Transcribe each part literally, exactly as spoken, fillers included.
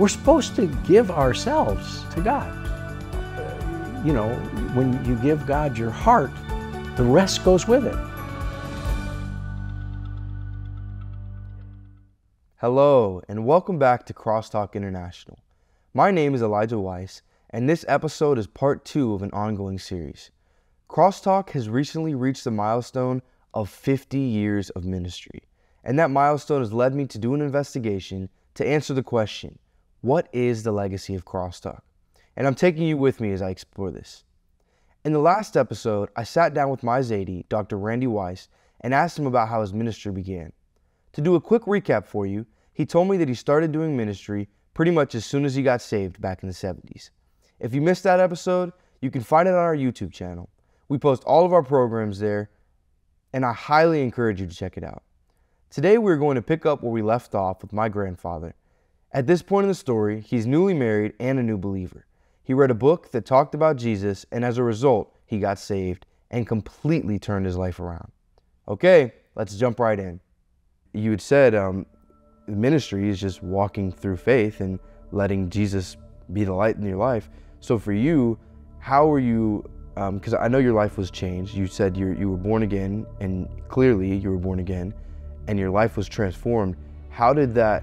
We're supposed to give ourselves to God. You know, when you give God your heart, the rest goes with it. Hello, and welcome back to Crosstalk International. My name is Elijah Weiss, and this episode is part two of an ongoing series. Crosstalk has recently reached the milestone of fifty years of ministry, and that milestone has led me to do an investigation to answer the question, what is the legacy of Crosstalk? And I'm taking you with me as I explore this. In the last episode, I sat down with my Zadie, Doctor Randy Weiss, and asked him about how his ministry began. To do a quick recap for you, he told me that he started doing ministry pretty much as soon as he got saved back in the seventies. If you missed that episode, you can find it on our YouTube channel. We post all of our programs there, and I highly encourage you to check it out. Today, we're going to pick up where we left off with my grandfather. At this point in the story, he's newly married and a new believer. He read a book that talked about Jesus, and as a result, he got saved and completely turned his life around. Okay, let's jump right in. You had said um, ministry is just walking through faith and letting Jesus be the light in your life. So for you, how were you, because um, I know your life was changed. You said you you were born again, and clearly you were born again, and your life was transformed. How did that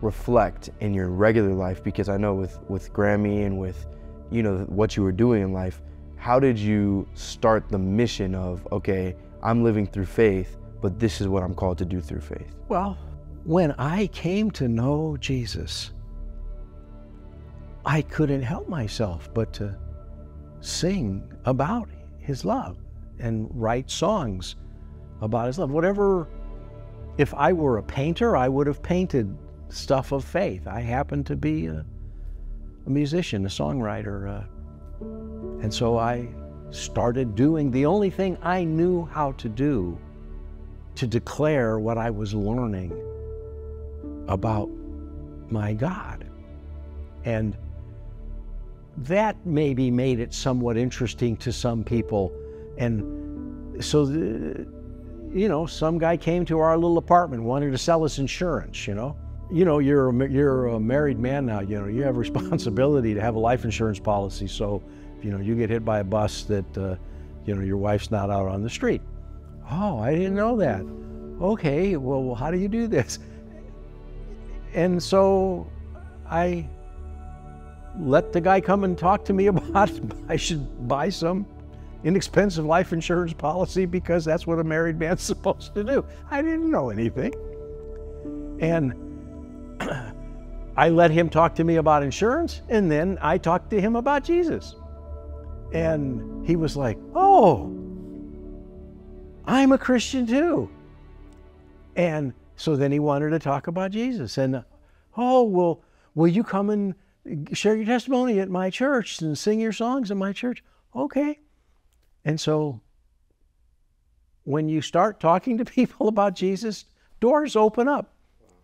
reflect in your regular life? Because I know with, with Grammy and with, you know, what you were doing in life, how did you start the mission of, okay, I'm living through faith, but this is what I'm called to do through faith? Well, when I came to know Jesus, I couldn't help myself but to sing about his love and write songs about his love. Whatever, if I were a painter, I would have painted stuff of faith. I happened to be a, a musician, a songwriter. Uh, and so I started doing the only thing I knew how to do to declare what I was learning about my God. And that maybe made it somewhat interesting to some people. And so, the, you know, some guy came to our little apartment, wanted to sell us insurance, you know? You know, you're a, you're a married man now, you know, you have responsibility to have a life insurance policy. So, you know, you get hit by a bus that, uh, you know, your wife's not out on the street. Oh, I didn't know that. Okay, well, how do you do this? And so I let the guy come and talk to me about it. I should buy some inexpensive life insurance policy because that's what a married man's supposed to do. I didn't know anything. And I let him talk to me about insurance, and then I talked to him about Jesus. And he was like, oh, I'm a Christian too. And so then he wanted to talk about Jesus. And, oh, well, will you come and share your testimony at my church and sing your songs at my church? Okay. And so when you start talking to people about Jesus, doors open up.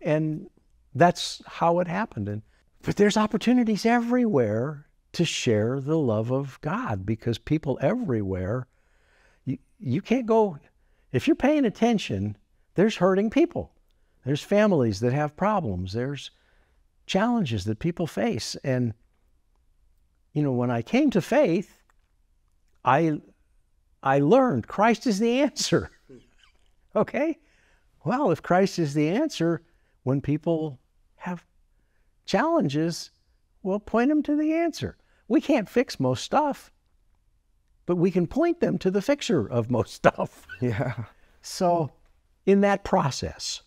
And that's how it happened. And, but there's opportunities everywhere to share the love of God because people everywhere, you, you can't go... If you're paying attention, there's hurting people. There's families that have problems. There's challenges that people face. And, you know, when I came to faith, I, I learned Christ is the answer. Okay? Well, if Christ is the answer, when people have challenges, we'll point them to the answer. We can't fix most stuff, but we can point them to the fixer of most stuff. Yeah. So in that process,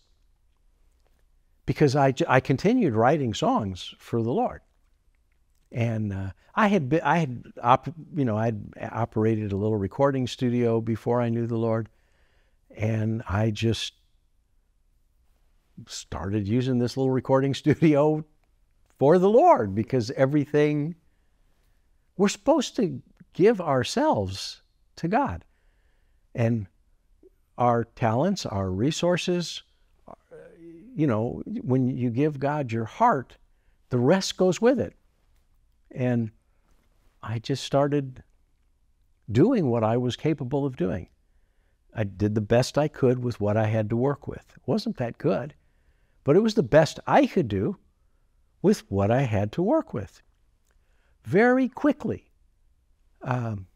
because I, I continued writing songs for the Lord, and uh, I had been, I had op, you know I had operated a little recording studio before I knew the Lord, and I just started using this little recording studio for the Lord because everything we're supposed to give ourselves to God. And our talents, our resources, you know, when you give God your heart, the rest goes with it. And I just started doing what I was capable of doing. I did the best I could with what I had to work with. It wasn't that good, but it was the best I could do with what I had to work with very quickly. Um,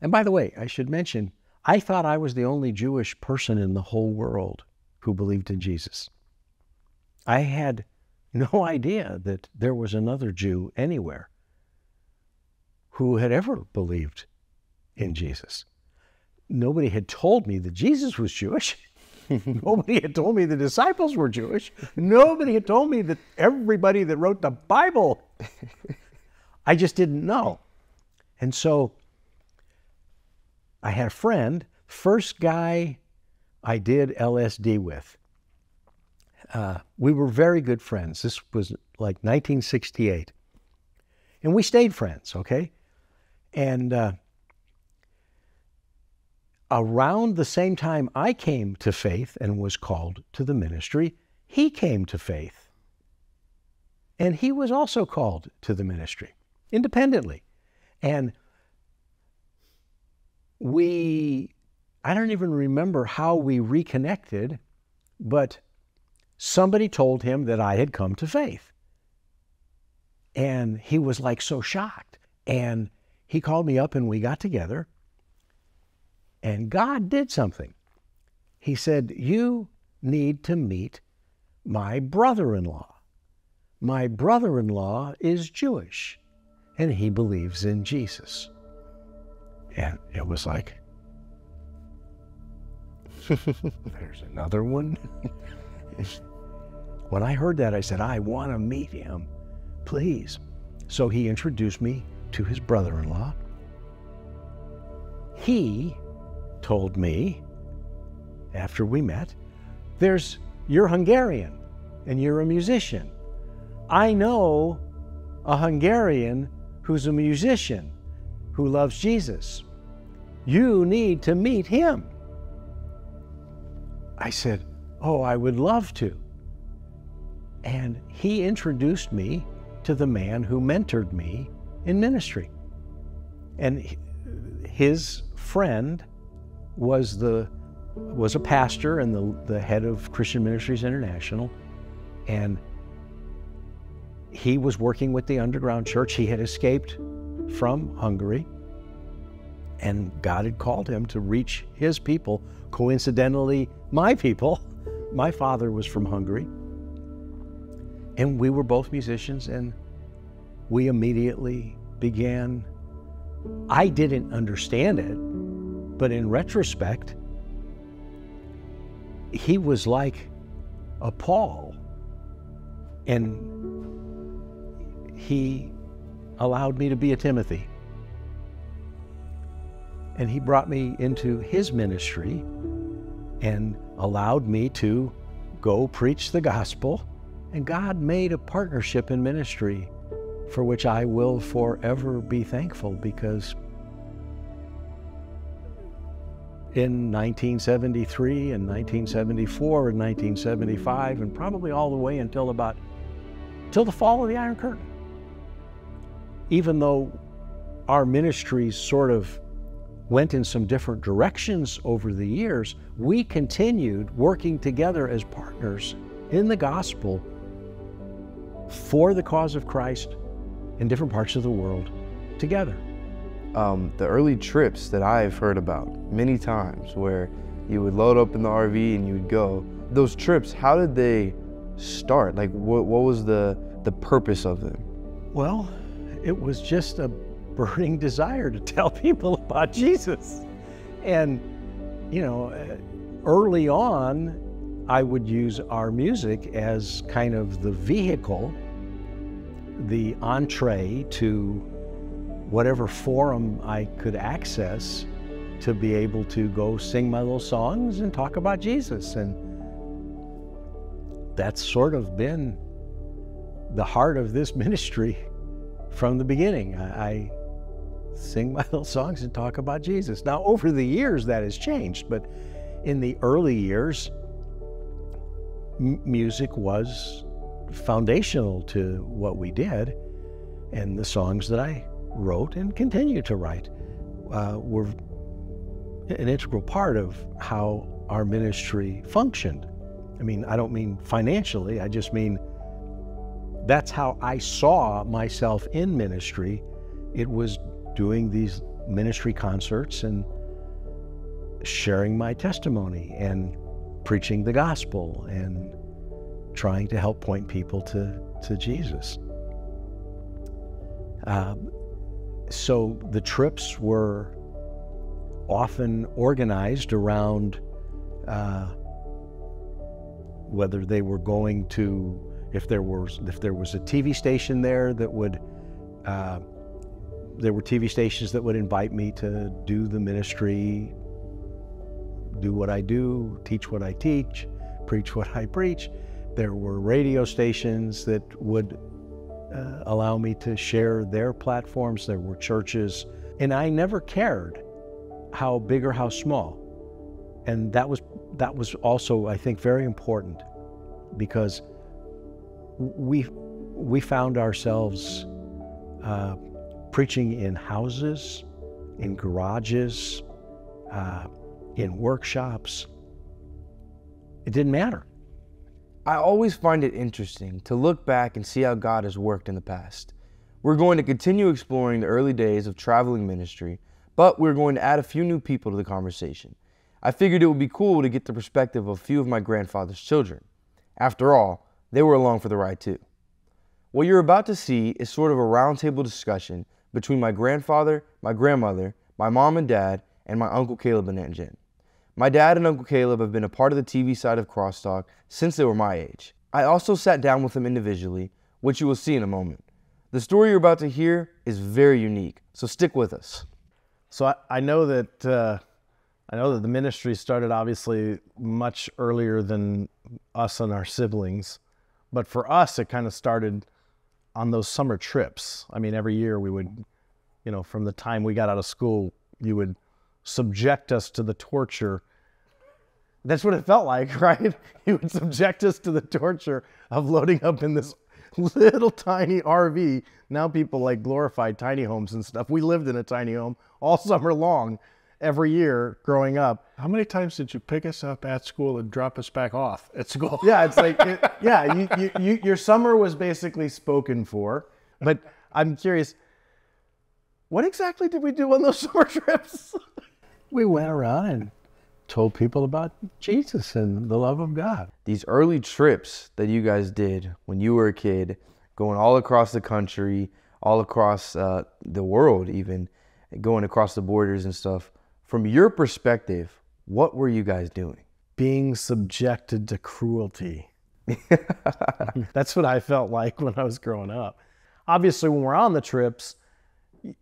and by the way, I should mention, I thought I was the only Jewish person in the whole world who believed in Jesus. I had no idea that there was another Jew anywhere who had ever believed in Jesus. Nobody had told me that Jesus was Jewish. Nobody had told me the disciples were Jewish. Nobody had told me that everybody that wrote the Bible. I just didn't know. And so I had a friend, first guy I did L S D with. Uh, we were very good friends. This was like nineteen sixty-eight. And we stayed friends, okay? And uh, around the same time I came to faith and was called to the ministry, he came to faith. And he was also called to the ministry, independently. And we, I don't even remember how we reconnected, but somebody told him that I had come to faith. And he was like so shocked. And he called me up and we got together. And God did something. He said, you need to meet my brother-in-law. My brother-in-law is Jewish and he believes in Jesus. And it was like, there's another one. When I heard that, I said, I want to meet him, please. So he introduced me to his brother-in-law. He told me, after we met, there's, you're Hungarian and you're a musician. I know a Hungarian who's a musician who loves Jesus. You need to meet him. I said, oh, I would love to. And he introduced me to the man who mentored me in ministry. And his friend was the was a pastor and the, the head of Christian Ministries International, and he was working with the underground church. He had escaped from Hungary, and God had called him to reach his people, coincidentally my people. My father was from Hungary, and we were both musicians, and we immediately began. I didn't understand it, but in retrospect, he was like a Paul, and he allowed me to be a Timothy. And he brought me into his ministry and allowed me to go preach the gospel. And God made a partnership in ministry for which I will forever be thankful, because in nineteen seventy-three and nineteen seventy-four and nineteen seventy-five, and probably all the way until about, till the fall of the Iron Curtain. Even though our ministries sort of went in some different directions over the years, we continued working together as partners in the gospel for the cause of Christ in different parts of the world together. Um, the early trips that I've heard about many times, where you would load up in the R V and you would go, those trips, how did they start? Like, what, what was the, the purpose of them? Well, it was just a burning desire to tell people about Jesus. And, you know, early on, I would use our music as kind of the vehicle, the entree to whatever forum I could access to be able to go sing my little songs and talk about Jesus. And that's sort of been the heart of this ministry from the beginning. I, I sing my little songs and talk about Jesus. Now, over the years that has changed, but in the early years, m- music was foundational to what we did, and the songs that I wrote and continue to write uh, were an integral part of how our ministry functioned. I mean, I don't mean financially, I just mean that's how I saw myself in ministry. It was doing these ministry concerts and sharing my testimony and preaching the gospel and trying to help point people to, to Jesus. Uh, so the trips were often organized around uh, whether they were going to, if there was if there was a T V station there that would, uh, there were T V stations that would invite me to do the ministry, do what I do, teach what I teach, preach what I preach. There were radio stations that would uh, allow me to share their platforms. There were churches, and I never cared how big or how small. And that was, that was also, I think, very important, because we, we found ourselves uh, preaching in houses, in garages, uh, in workshops. It didn't matter. I always find it interesting to look back and see how God has worked in the past. We're going to continue exploring the early days of traveling ministry, but we're going to add a few new people to the conversation. I figured it would be cool to get the perspective of a few of my grandfather's children. After all, they were along for the ride too. What you're about to see is sort of a roundtable discussion between my grandfather, my grandmother, my mom and dad, and my Uncle Caleb and Aunt Jen. My dad and Uncle Caleb have been a part of the T V side of Crosstalk since they were my age. I also sat down with them individually, which you will see in a moment. The story you're about to hear is very unique, so stick with us. So I, I know that uh, I know that the ministry started obviously much earlier than us and our siblings, but for us it kind of started on those summer trips. I mean, every year we would, you know, from the time we got out of school, you would subject us to the torture. That's what it felt like, right? You would subject us to the torture of loading up in this little tiny R V. Now people like glorify tiny homes and stuff. We lived in a tiny home all summer long, every year growing up. How many times did you pick us up at school and drop us back off at school? Yeah, it's like, it, yeah, you, you, you, your summer was basically spoken for. But I'm curious, what exactly did we do on those summer trips? We went around and told people about Jesus and the love of God. These early trips that you guys did when you were a kid, going all across the country, all across uh, the world even, going across the borders and stuff. From your perspective, what were you guys doing? Being subjected to cruelty. That's what I felt like when I was growing up. Obviously, when we're on the trips,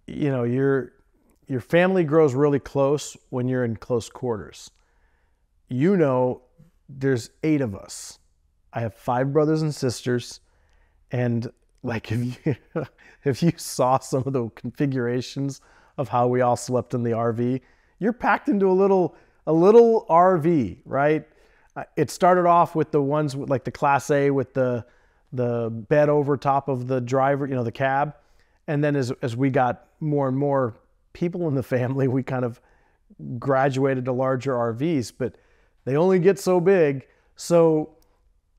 you know, you're... your family grows really close when you're in close quarters. You know, there's eight of us. I have five brothers and sisters, and like if you, if you saw some of the configurations of how we all slept in the R V, you're packed into a little a little R V, right? It started off with the ones with like the Class A with the the bed over top of the driver, you know, the cab, and then as as we got more and more people in the family, we kind of graduated to larger R Vs, but they only get so big. So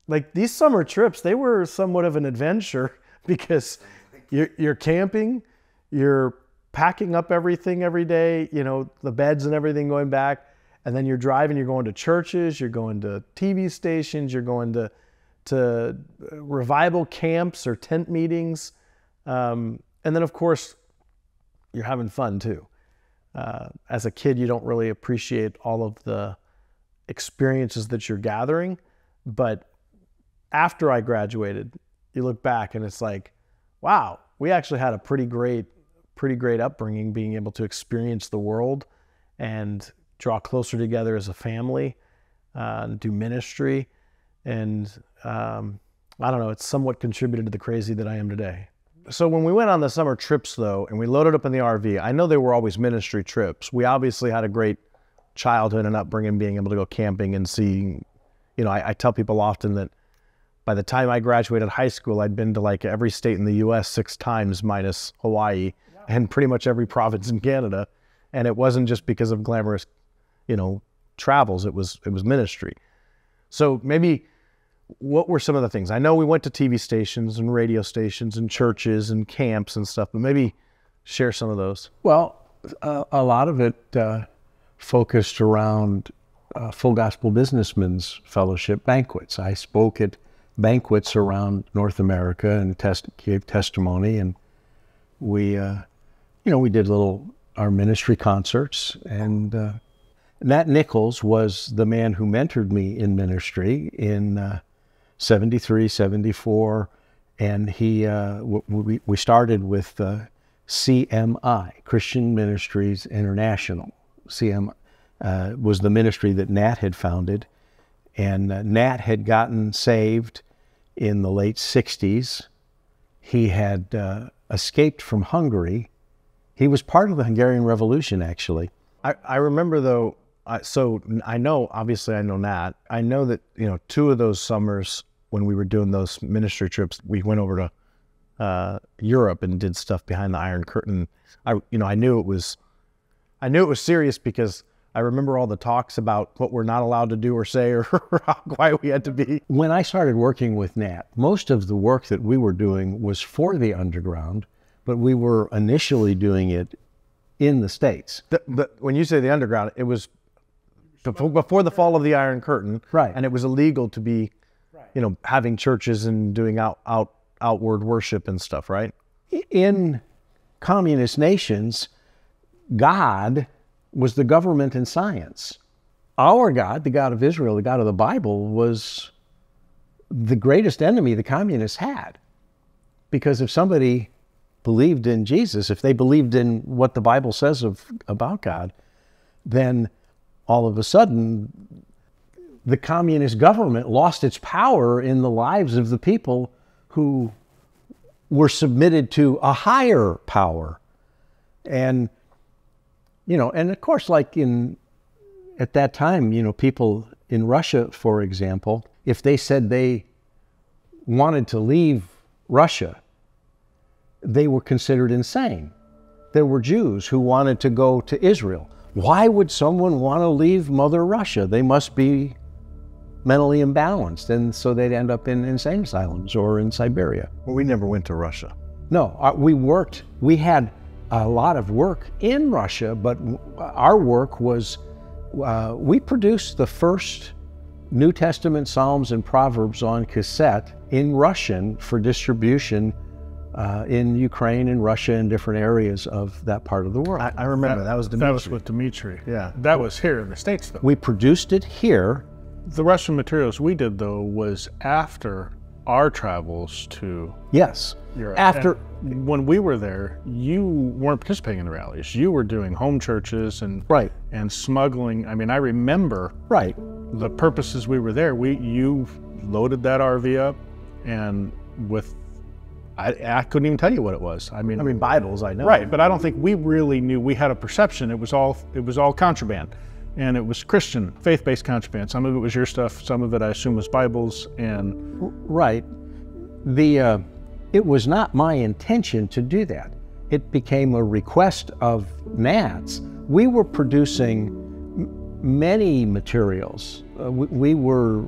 like these summer trips, they were somewhat of an adventure, because you're, you're camping, you're packing up everything every day, you know, the beds and everything going back. And then you're driving, you're going to churches, you're going to T V stations, you're going to, to revival camps or tent meetings. Um, and then of course, you're having fun too. Uh, as a kid, you don't really appreciate all of the experiences that you're gathering. But after I graduated, you look back and it's like, wow, we actually had a pretty great, pretty great upbringing, being able to experience the world and draw closer together as a family, uh, and do ministry. And um, I don't know, it's somewhat contributed to the crazy that I am today. So when we went on the summer trips though, and we loaded up in the R V, I know they were always ministry trips. We obviously had a great childhood and upbringing, being able to go camping and seeing, you know, I, I tell people often that by the time I graduated high school, I'd been to like every state in the U S six times minus Hawaii, and pretty much every province in Canada. And it wasn't just because of glamorous, you know, travels, it was, it was ministry. So maybe what were some of the things? I know we went to T V stations and radio stations and churches and camps and stuff, but maybe share some of those. Well, uh, a lot of it uh, focused around uh, Full Gospel Businessmen's Fellowship banquets. I spoke at banquets around North America and test gave testimony, and we, uh, you know, we did little our ministry concerts, and uh, Nat Nichols was the man who mentored me in ministry in uh, seventy-three, seventy-four, and he uh, w we we started with uh, C M I, Christian Ministries International. C M I uh, was the ministry that Nat had founded, and uh, Nat had gotten saved in the late sixties. He had uh, escaped from Hungary. He was part of the Hungarian Revolution, actually. I, I remember, though, uh, so I know, obviously I know Nat. I know that, you know, two of those summers when we were doing those ministry trips, we went over to uh, Europe and did stuff behind the Iron Curtain. I, you know, I knew it was, I knew it was serious because I remember all the talks about what we're not allowed to do or say or how quiet we had to be. When I started working with Nat, most of the work that we were doing was for the underground, but we were initially doing it in the States. The, but when you say the underground, it was before, before the fall of the Iron Curtain, right? And it was illegal to be, you know, having churches and doing out, out, outward worship and stuff, right? In communist nations, God was the government and science. Our God, the God of Israel, the God of the Bible, was the greatest enemy the communists had. Because if somebody believed in Jesus, if they believed in what the Bible says of, about God, then all of a sudden the communist government lost its power in the lives of the people who were submitted to a higher power. And you know, and of course, like in, at that time, you know, people in Russia, for example, if they said they wanted to leave Russia, they were considered insane. There were Jews who wanted to go to Israel. Why would someone want to leave Mother Russia? They must be mentally imbalanced, and so they'd end up in insane asylums or in Siberia. Well, we never went to Russia. No, we worked, we had a lot of work in Russia, but our work was, uh, we produced the first New Testament Psalms and Proverbs on cassette in Russian for distribution uh, in Ukraine and Russia and different areas of that part of the world. I, I remember that, that was Dimitri. That was with Dimitri. Yeah. That was here in the States, though. We produced it here. The Russian materials we did, though, was after our travels to yes Europe. After and when we were there, you weren't participating in the rallies. You were doing home churches and right and smuggling. I mean, I remember right the purposes we were there. We you loaded that R V up, and with I, I couldn't even tell you what it was. I mean, I mean Bibles, I know. Right, but I don't think we really knew. We had a perception. It was all it was all contraband, and it was Christian, faith-based contraband. Some of it was your stuff, some of it I assume was Bibles, and... Right. The, uh, it was not my intention to do that. It became a request of Nat's. We were producing many materials. Uh, we, we were,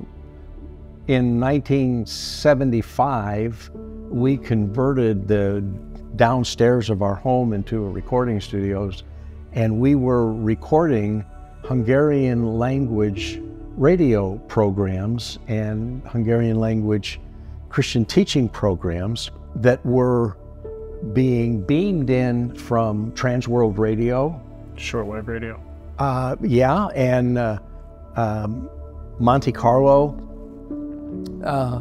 in nineteen seventy-five, we converted the downstairs of our home into a recording studios, and we were recording Hungarian language radio programs and Hungarian language Christian teaching programs that were being beamed in from Trans World Radio. Shortwave radio. Uh, yeah, and uh, um, Monte Carlo. Uh,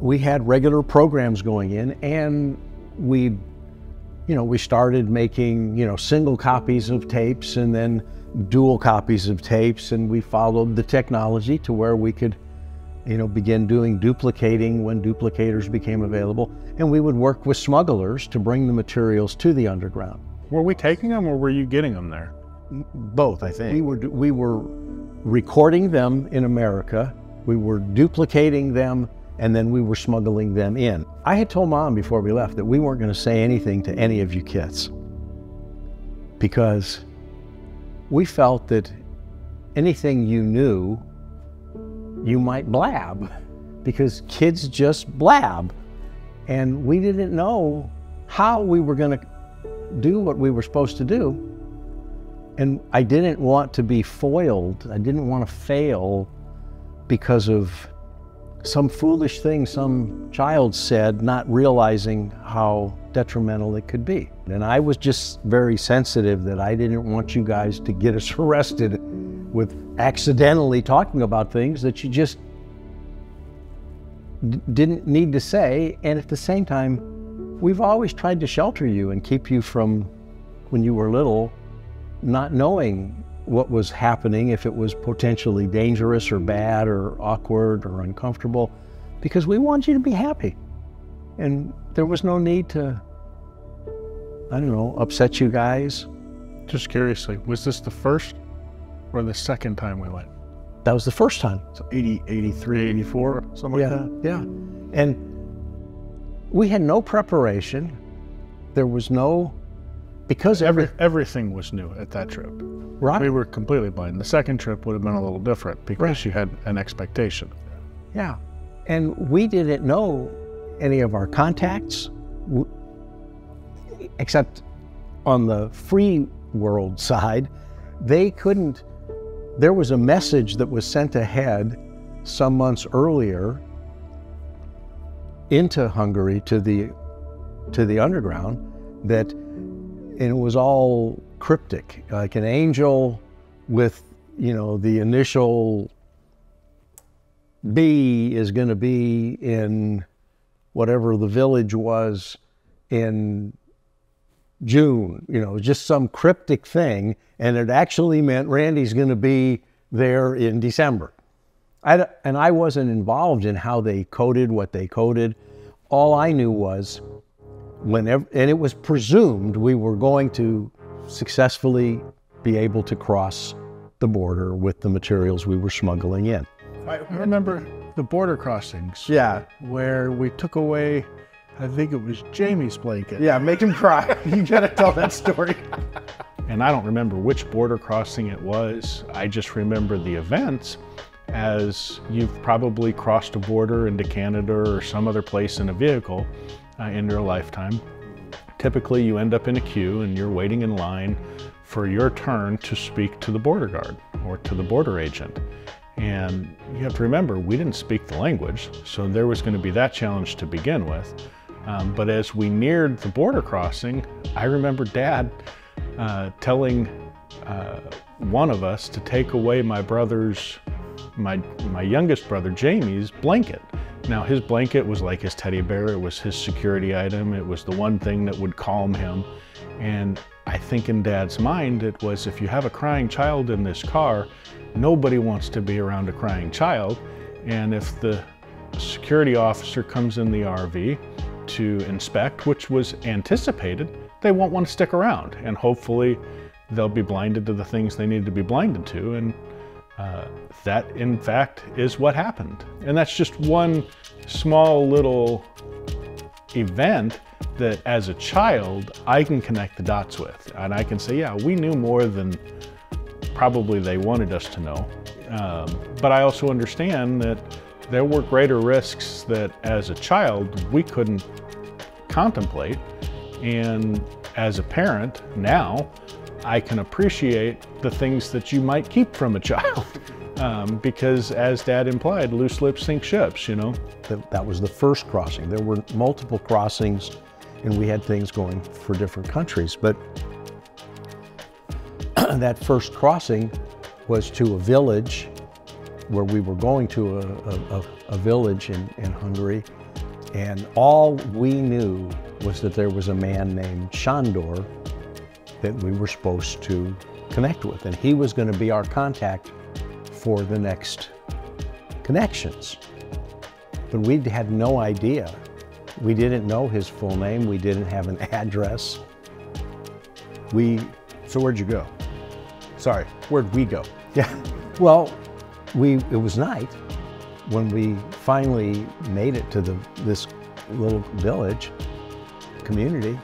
we had regular programs going in, and we, you know, we started making, you know, single copies of tapes and then dual copies of tapes, and we followed the technology to where we could, you know, begin doing duplicating when duplicators became available, and we would work with smugglers to bring the materials to the underground. Were we taking them, or were you getting them there? Both, I think. We were we were recording them in America, we were duplicating them, and then we were smuggling them in. I had told Mom before we left that we weren't going to say anything to any of you kids because we felt that anything you knew, you might blab. because kids just blab. And we didn't know how we were going to do what we were supposed to do. And I didn't want to be foiled. I didn't want to fail because of some foolish thing some child said, not realizing how detrimental it could be. And I was just very sensitive that I didn't want you guys to get us arrested with accidentally talking about things that you just d- didn't need to say. And at the same time, we've always tried to shelter you and keep you from, when you were little, not knowing what was happening, if it was potentially dangerous or bad or awkward or uncomfortable, because we want you to be happy. And there was no need to, I don't know, upset you guys. Just curiously, was this the first or the second time we went? That was the first time. So eighty, eighty-three, eighty-four, something yeah, like that? Yeah, and we had no preparation. There was no, because every, everything was new at that trip. Right. We were completely blind. The second trip would have been a little different because right. you had an expectation. Yeah, and we didn't know any of our contacts, except on the free world side, they couldn't, there was a message that was sent ahead some months earlier into Hungary to the, to the underground that, and it was all cryptic, like an angel with, you know, the initial B is gonna be in whatever the village was in June, you know, just some cryptic thing. And it actually meant Randy's going to be there in December. I, and I wasn't involved in how they coded, what they coded. All I knew was whenever, and it was presumed we were going to successfully be able to cross the border with the materials we were smuggling in. I remember the border crossings. Yeah. Where we took away, I think it was Jamie's blanket. Yeah, make him cry. You gotta tell that story. And I don't remember which border crossing it was. I just remember the events as you've probably crossed a border into Canada or some other place in a vehicle uh, in your lifetime. Typically you end up in a queue and you're waiting in line for your turn to speak to the border guard or to the border agent. And you have to remember, we didn't speak the language, so there was going to be that challenge to begin with. Um, but as we neared the border crossing, I remember Dad uh, telling uh, one of us to take away my brother's, my, my youngest brother, Jamie's blanket. Now his blanket was like his teddy bear, it was his security item, it was the one thing that would calm him. And I think in Dad's mind, it was, if you have a crying child in this car, nobody wants to be around a crying child. And if the security officer comes in the R V to inspect, which was anticipated, they won't want to stick around. And hopefully they'll be blinded to the things they need to be blinded to. And uh, that, in fact, is what happened. And that's just one small little event that, as a child, I can connect the dots with. And I can say, yeah, we knew more than probably they wanted us to know. Um, but I also understand that there were greater risks that as a child we couldn't contemplate. And as a parent now, I can appreciate the things that you might keep from a child. Um, because as Dad implied, loose lips sink ships, you know? That, that was the first crossing. There were multiple crossings and we had things going for different countries. But that first crossing was to a village where we were going to a, a, a village in, in Hungary. And all we knew was that there was a man named Sándor that we were supposed to connect with. And he was going to be our contact for the next connections. But we had no idea. We didn't know his full name. We didn't have an address. We, so where'd you go? Sorry, where'd we go? Yeah, well, we, it was night when we finally made it to the, this little village, community,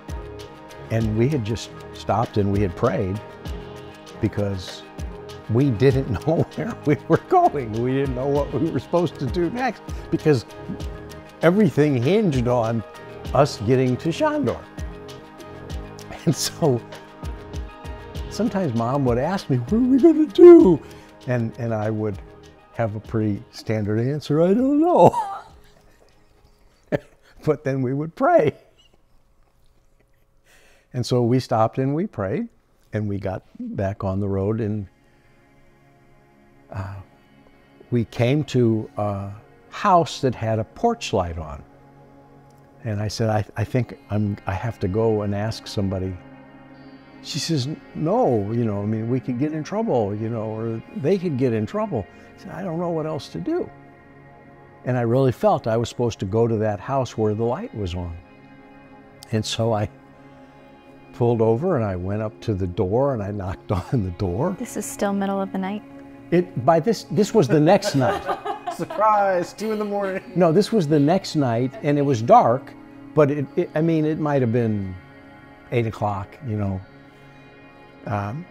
and we had just stopped and we had prayed because we didn't know where we were going. We didn't know what we were supposed to do next because everything hinged on us getting to Sándor. And so sometimes Mom would ask me, what are we going to do? And, and I would have a pretty standard answer, I don't know. But then we would pray. And so we stopped and we prayed, and we got back on the road, and uh, we came to a house that had a porch light on. And I said, I, I think I'm, I have to go and ask somebody. She says, no, you know, I mean, we could get in trouble, you know, or they could get in trouble. I said, I don't know what else to do. And I really felt I was supposed to go to that house where the light was on. And so I pulled over and I went up to the door and I knocked on the door. This is still middle of the night? It, by this, this was the next night. Surprise, two in the morning. No, this was the next night, and it was dark, but it, it, I mean, it might have been eight o'clock, you know. Um,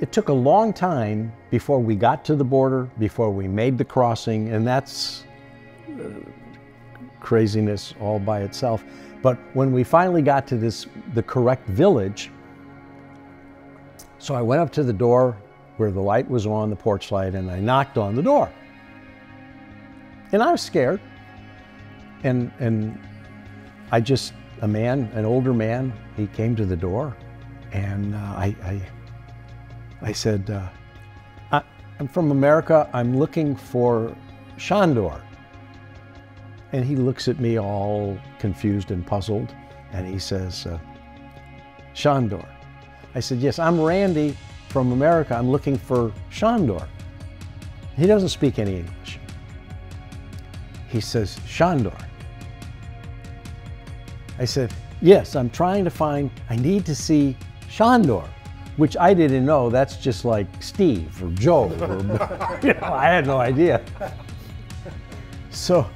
it took a long time before we got to the border, before we made the crossing, and that's uh, craziness all by itself. But when we finally got to this, the correct village, so I went up to the door where the light was on, the porch light, and I knocked on the door. And I was scared. And, and I just, a man, an older man, he came to the door, and uh, I, I, I said, uh, I, I'm from America, I'm looking for Sándor. And he looks at me all confused and puzzled, and he says, uh, Sándor. I said, yes, I'm Randy from America. I'm looking for Sándor. He doesn't speak any English. He says, Sándor. I said, yes, I'm trying to find, I need to see Sándor, which I didn't know. That's just like Steve or Joe. Or, you know, I had no idea. So,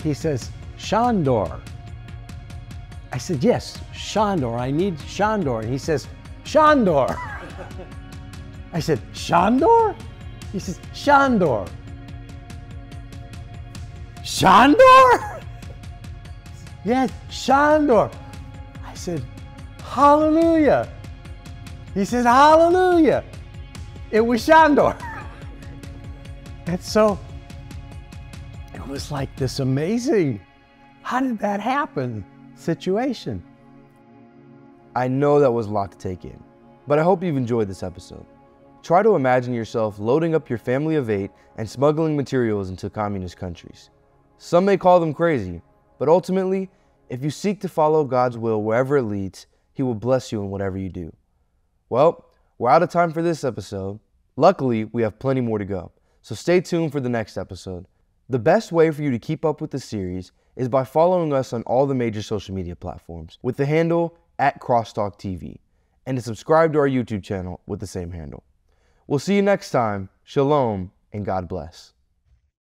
he says, Sándor. I said, yes, Sándor, I need Sándor. And he says, Sándor. I said, Sándor? He says, Sándor. Sándor? Yes, Sándor. I said, hallelujah. He says, hallelujah. It was Sándor. And so, it was like this amazing, how did that happen, situation. I know that was a lot to take in, but I hope you've enjoyed this episode. Try to imagine yourself loading up your family of eight and smuggling materials into communist countries. Some may call them crazy, but ultimately, if you seek to follow God's will wherever it leads, He will bless you in whatever you do. Well, we're out of time for this episode. Luckily, we have plenty more to go, so stay tuned for the next episode. The best way for you to keep up with the series is by following us on all the major social media platforms with the handle at Crosstalk T V, and to subscribe to our YouTube channel with the same handle. We'll see you next time. Shalom and God bless.